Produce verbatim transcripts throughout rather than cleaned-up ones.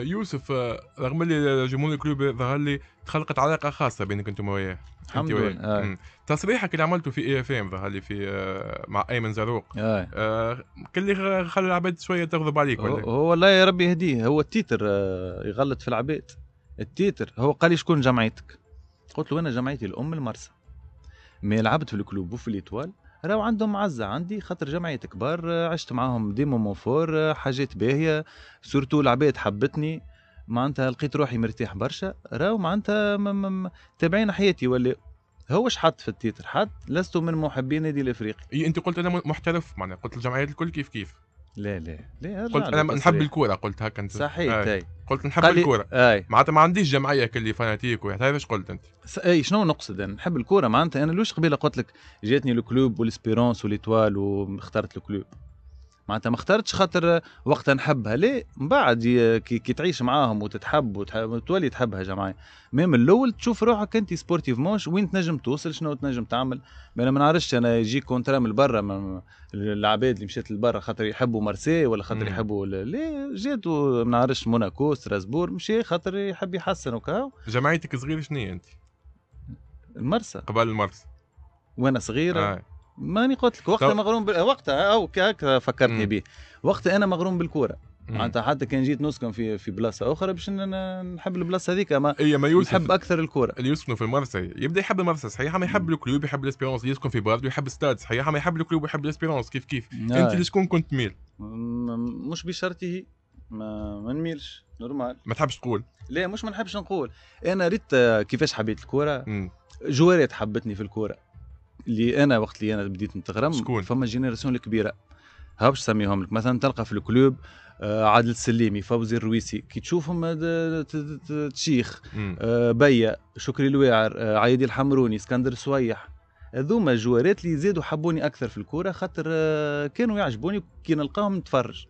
يوسف، رغم اللي جمهور الكلوب ظهر لي تخلقت علاقه خاصه بينك انتم وياه، الحمد لله. تصريحك اللي عملته في اي اف ام ظهر لي في مع ايمن زاروق، آه كل اللي خلى العباد شويه تغضب عليك ولا؟ هو والله يا ربي يهديه، هو التيتر يغلط في العباد. التيتر هو قال لي شكون جمعيتك؟ قلت له انا جمعيتي الام المرسى، مي لعبت في الكلوب وفي الاتوال راهو عندهم معزه عندي خاطر جمعيه كبار، عشت معاهم ديما موفور حاجات باهيه، سورتو العباد حبتني، معناتها لقيت روحي مرتاح برشا، راهو معناتها تابعين حياتي. ولا هوش حط في التيتر حط لست من محبي النادي الافريقي. إيه انت قلت انا محترف معناها، قلت الجمعيات الكل كيف كيف؟ لا لا لا، قلت انا نحب الكوره، قلت هكا انت صحيح. آه. قلت نحب الكوره معناتها ما عنديش جمعيه كلي فاناتيك وهذا. ايش قلت انت؟ اي شنو نقصد انا نحب الكوره معناتها. انا لوش قبيله قلت لك جاتني الكلوب والاسبيرونس والاتوال واخترت الكلوب معناتها، ما اخترتش خاطر وقتها نحبها، لا من بعد كي تعيش معاهم وتتحب وتولي تحبها جمعيه. ميم الاول تشوف روحك انت سبورتيفمون وين تنجم توصل، شنو تنجم تعمل. انا ما نعرفش، انا يجي كونترا من برا، العباد اللي مشات لبرا خاطر يحبوا مارسي ولا خاطر يحبوا لا جاتوا ما نعرفش موناكو ستراسبور، مشي خاطر يحب يحسن وكا. جمعيتك صغيره شنية انت؟ المرسى قبل المرسى وانا صغيره. آه. ماني قلت لك وقتها مغروم بال... وقتها او هكا فكرتني به، وقتها انا مغروم بالكوره معناتها، حتى كان جيت نسكن في في بلاصه اخرى باش نحب البلاصه هذيك، اما نحب اكثر الكوره. اللي يسكنوا في المرسى يبدا يحب المرسى صحيح، ما يحب الكلوب يحب الاسبيرونس، يسكن في بارد يحب ستاد صحيح، ما يحب الكلوب يحب الاسبيرونس كيف كيف. آه. انت لشكون كنت ميل؟ م... مش بشرطه ما ما نميلش نورمال. ما تحبش تقول؟ لا مش ما نحبش نقول، انا ريت كيفاش حبيت الكوره، جوارات حبتني في الكوره. اللي انا وقت اللي انا بديت نتغرم فما جينيراسيون الكبيره ها باش نسميهم لك، مثلا تلقى في الكلوب عادل السلامي، فوزي الرويسي، كي تشوفهم تشيخ بيا، شكري الواعر، عيدي الحمروني، اسكندر سويح، هذوما جوارات اللي زادوا حبوني اكثر في الكوره خاطر كانوا يعجبوني كي نلقاهم نتفرج.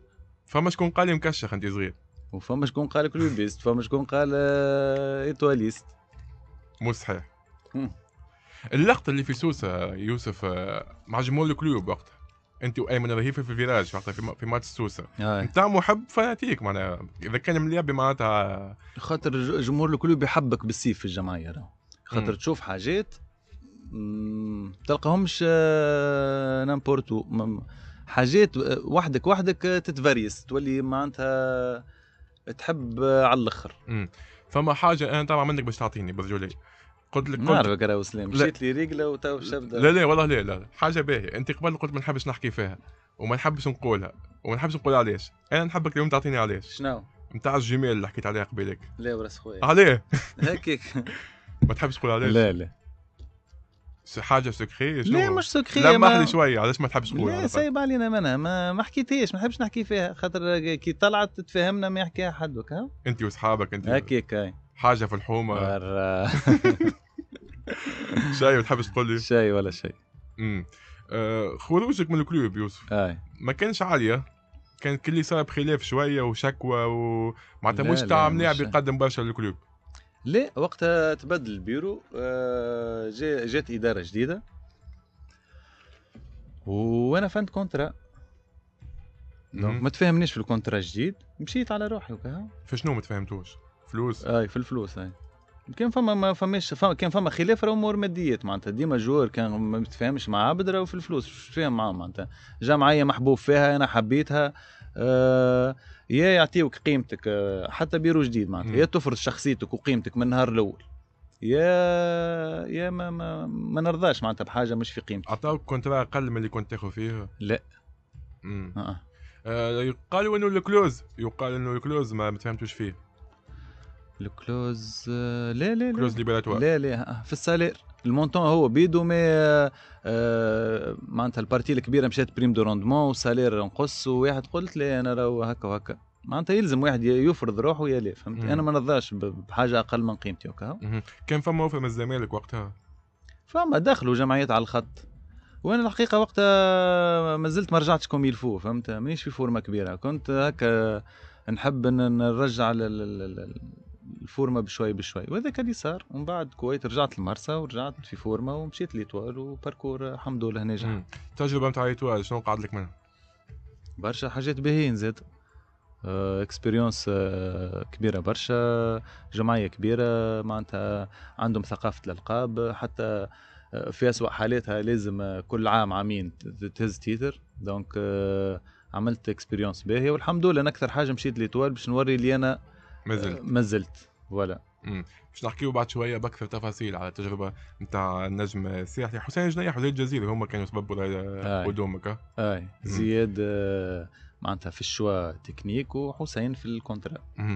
فما شكون قال لي مكشخ انت صغير، وفما شكون قال كلوبيست، فما شكون قال ايتواليست. مو صحيح. اللقطه اللي في سوسه يوسف مع جمهور الكلوب وقتها، انت وايمن رهيفه في الفيراج وقتها في ماتش سوسه، انت محب فاناتيك معناها اذا كان مليابي معناتها خاطر جمهور الكلوب يحبك بالسيف في الجمعيه راهو، خاطر تشوف حاجات ما تلقاهمش نامبورتو، حاجات وحدك وحدك تتفريس تولي معناتها تحب على الاخر. فما حاجه انا طبعا منك باش تعطيني برجولي، قلت لك نعرفك راهو سلام، مشيت لي رجله وتو شبده. لا لا والله لا لا، حاجه باهيه، انت قبل قلت ما نحبش نحكي فيها وما نحبش نقولها وما نحبش نقول علاش، انا نحبك اليوم تعطيني علاش. شنو؟ نتاع الجمال اللي حكيت عليها قبيلك. لا وراس خويا. علاه؟ هكاك. ما تحبش تقول علاش؟ لا لا. حاجه سكري شنو؟ لا مش سكري. لمح لي شويه علاش ما تحبش تقولها؟ لا سايب علينا منها، ما, ما حكيتهاش، ما نحبش نحكي فيها خاطر كي طلعت تتفاهمنا ما يحكيها حد وكا. انت واصحابك انت. هكاك. حاجه في الحومه شاي ما تحبش تقول لي شاي ولا شيء. امم آه خروجك من الكلوب يوسف آي. ما كانش عاليه، كان كل صار بخلاف شويه وشكوى ومعناتها مش تعمل لاعب يقدم برشا للكلوب. لا وقتها تبدل البيرو، آه جا جات اداره جديده وانا فهمت كونترا، دونك ما تفاهمنيش في الكونترا الجديد، مشيت على روحي وكا. في شنو ما تفاهمتوش؟ فلوس. اي في الفلوس. اي كان فما ما فماش فما كان فما خلاف راه امور ماديات معناتها، ديما جوار كان ما تفهمش مع عبد راهو في الفلوس، مش فاهم معاهم معناتها. جمعيه محبوب فيها انا حبيتها، آه يا يعطيوك قيمتك، آه حتى بيرو جديد معناتها، يا تفرض شخصيتك وقيمتك من النهار الاول، يا يا ما ما, ما نرضاش معناتها بحاجه مش في قيمتك. عطاوك كونترا اقل من اللي كنت تاخذ فيه؟ لا. امم آه. آه يقالوا انه الكلوز، يقال انه الكلوز ما تفهمتوش فيه. الكلوز لا لا لا كلوز ليبراتوار لا لا في السالير المونتون هو بيدو مي معناتها البارتي الكبيره مشات بريم دو روندمون والسالير نقص، وواحد قلت لي انا راهو هكا وهكا معناتها يلزم واحد يفرض روحه يا لا فهمت. انا ما نرضاش بحاجه اقل من قيمتي وكا. كان فما وفا من الزمالك وقتها، فما دخلوا جمعيات على الخط، وانا الحقيقه وقتها ما زلت ما رجعتش كوم يلفو فهمت، مانيش في فورمه كبيره، كنت هكا نحب نرجع الفورمه بشوي بشوي، وهذاك اللي صار. ومن بعد كويت رجعت المرسى ورجعت في فورمه ومشيت ليتوال وباركور الحمد لله ناجح. التجربه نتاع ليتوال شنو قعد لك منها؟ برشا حاجات باهيين زاد، اكسبيريونس كبيره برشا، جمعيه كبيره معناتها عندهم ثقافه الالقاب، حتى في اسوء حالاتها لازم كل عام عامين تهز تيتر. دونك عملت اكسبيريونس باهيه والحمد لله. انا اكثر حاجه مشيت لتوال باش نوري اللي انا مازلت مازلت ولا باش نحكيو بعد شويه باكثر تفاصيل على التجربه نتاع النجم الساحلي حسين جنيح وزياد جزيري، هما كانوا سببوا قدومك. اي زياد معناتها في الشوا تكنيك وحسين في الكونترا.